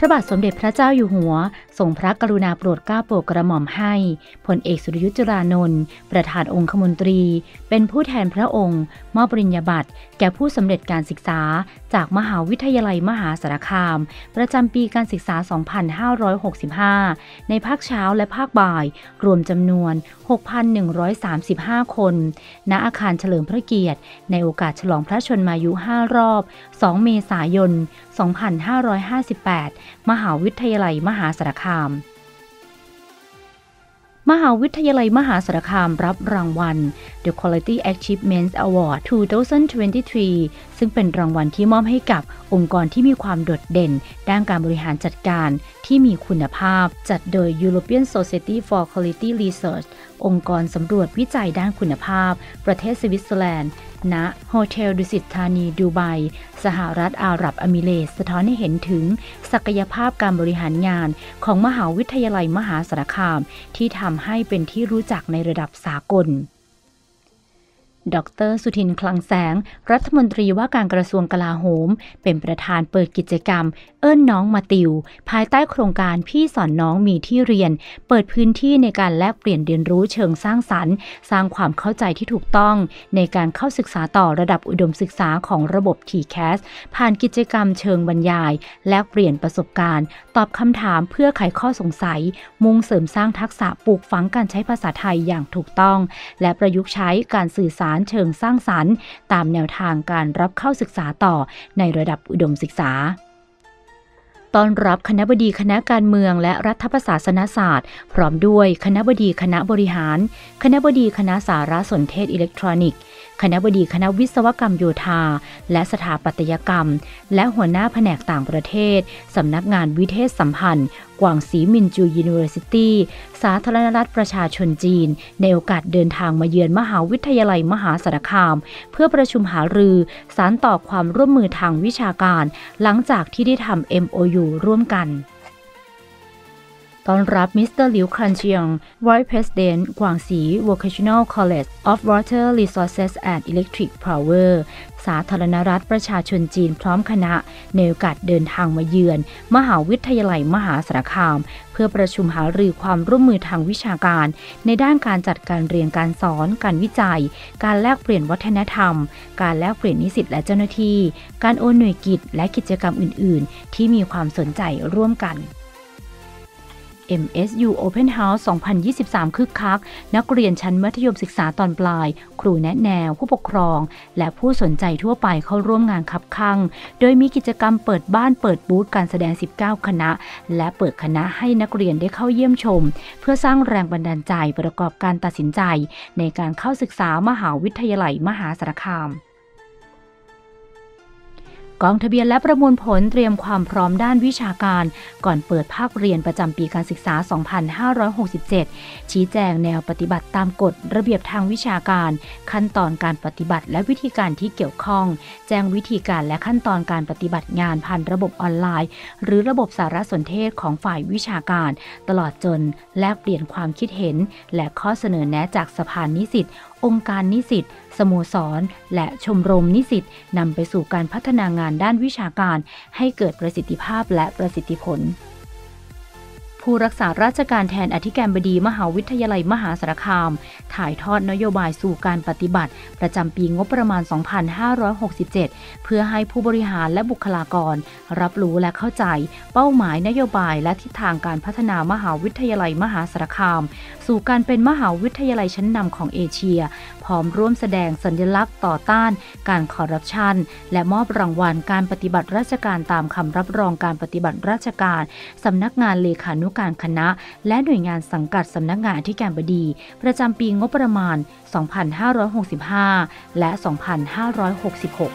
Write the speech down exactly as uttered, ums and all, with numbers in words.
พระบาทสมเด็จพระเจ้าอยู่หัวทรงพระกรุณาโปรดเกล้าโปรดกระหม่อมให้พลเอกสุรยุทธ์จุลานนท์ประธานองคมนตรีเป็นผู้แทนพระองค์มอบปริญญาบัตรแก่ผู้สำเร็จการศึกษาจากมหาวิทยาลัยมหาสารคามประจำปีการศึกษา สองพันห้าร้อยหกสิบห้า ในภาคเช้าและภาคบ่ายรวมจำนวน หกพันหนึ่งร้อยสามสิบห้า คนณอาคารเฉลิมพระเกียรติในโอกาสฉลองพระชนมายุ ห้ารอบ สอง เมษายน สองพันห้าร้อยห้าสิบแปด มหาวิทยาลัยมหาสารคามมหาวิทยาลัยมหาสารคามรับรางวัล The Quality Achievement Award สองพันยี่สิบสามซึ่งเป็นรางวัลที่มอบให้กับองค์กรที่มีความโดดเด่นด้านการบริหารจัดการที่มีคุณภาพจัดโดย European Society for Quality Research องค์กรสำรวจวิจัยด้านคุณภาพประเทศสวิตเซอร์แลนด์ณโฮเทลดุสิตธานีดูไบสหรัฐอาหรับอามิเรตสะท้อนให้เห็นถึงศักยภาพการบริหารงานของมหาวิทยาลัยมหาสารคามที่ทำให้เป็นที่รู้จักในระดับสากลดร.สุทินคลังแสงรัฐมนตรีว่าการกระทรวงกลาโหมเป็นประธานเปิดกิจกรรมเอิ้นน้องมาติวภายใต้โครงการพี่สอนน้องมีที่เรียนเปิดพื้นที่ในการแลกเปลี่ยนเรียนรู้เชิงสร้างสรรค์สร้างความเข้าใจที่ถูกต้องในการเข้าศึกษาต่อระดับอุดมศึกษาของระบบ ที แคส ผ่านกิจกรรมเชิงบรรยายแลกเปลี่ยนประสบการณ์ตอบคำถามเพื่อไขข้อสงสัยมุ่งเสริมสร้างทักษะปลูกฝังการใช้ภาษาไทยอย่างถูกต้องและประยุกต์ใช้การสื่อสารเชิงสร้างสรรค์ตามแนวทางการรับเข้าศึกษาต่อในระดับอุดมศึกษาต้อนรับคณบดีคณะการเมืองและรัฐประศาสนศาสตร์พร้อมด้วยคณบดีคณะบริหารคณบดีคณะสารสนเทศอิเล็กทรอนิกส์คณบดีคณะวิศวกรรมโยธาและสถาปัตยกรรมและหัวหน้าแผนกต่างประเทศสำนักงานวิเทศสัมพันธ์กวางซีมินจู University สาธารณรัฐประชาชนจีนในโอกาสเดินทางมาเยือนมหาวิทยาลัยมหาสารคามเพื่อประชุมหารือสานต่อความร่วมมือทางวิชาการหลังจากที่ได้ทำ เอ็ม โอ ยู ร่วมกันต้อนรับมิสเตอร์หลิวคันเชียง Vice President กวางซี Vocational College of Water Resources and Electric Power สาธารณรัฐประชาชนจีนพร้อมคณะในโอกาสเดินทางมาเยือนมหาวิทยาลัยมหาสารคามเพื่อประชุมหารือความร่วมมือทางวิชาการในด้านการจัดการเรียนการสอนการวิจัยการแลกเปลี่ยนวัฒนธรรมการแลกเปลี่ยนนิสิตและเจ้าหน้าที่การโอนหน่วยกิจและกิจกรรมอื่นๆที่มีความสนใจร่วมกันเอ็ม เอส ยู Open House สองพันยี่สิบสามคึกคักนักเรียนชั้นมัธยมศึกษาตอนปลายครูแนะแนวผู้ปกครองและผู้สนใจทั่วไปเข้าร่วมงานคับคั่งโดยมีกิจกรรมเปิดบ้านเปิดบูธการแสดงสิบเก้าคณะและเปิดคณะให้นักเรียนได้เข้าเยี่ยมชมเพื่อสร้างแรงบันดาลใจประกอบการตัดสินใจในการเข้าศึกษามหาวิทยาลัยมหาสารคามกองทะเบียนและประมวลผลเตรียมความพร้อมด้านวิชาการก่อนเปิดภาคเรียนประจำปีการศึกษา สองพันห้าร้อยหกสิบเจ็ด ชี้แจงแนวปฏิบัติตามกฎระเบียบทางวิชาการขั้นตอนการปฏิบัติและวิธีการที่เกี่ยวข้องแจ้งวิธีการและขั้นตอนการปฏิบัติงานผ่านระบบออนไลน์หรือระบบสารสนเทศของฝ่ายวิชาการตลอดจนแลกเปลี่ยนความคิดเห็นและข้อเสนอแนะจากสภานิสิตองค์การนิสิตสโมสรและชมรมนิสิตนำไปสู่การพัฒนางานด้านวิชาการให้เกิดประสิทธิภาพและประสิทธิผลผู้รักษาราชการแทนอธิการบดีมหาวิทยาลัยมหาสารคามถ่ายทอดนโยบายสู่การปฏิบัติประจำปีงบประมาณ สองพันห้าร้อยหกสิบเจ็ด เพื่อให้ผู้บริหารและบุคลากรรับรู้และเข้าใจเป้าหมายนโยบายและทิศทางการพัฒนามหาวิทยาลัยมหาสารคามสู่การเป็นมหาวิทยาลัยชั้นนำของเอเชียพร้อมร่วมแสดงสัญลักษณ์ต่อต้านการคอร์รัปชันและมอบรางวัลการปฏิบัติราชการตามคำรับรองการปฏิบัติราชการสำนักงานเลขานุการคณะและหน่วยงานสังกัดสำนักงานอธิการบดีประจำปีงบประมาณ สองพันห้าร้อยหกสิบห้า และ สองพันห้าร้อยหกสิบหก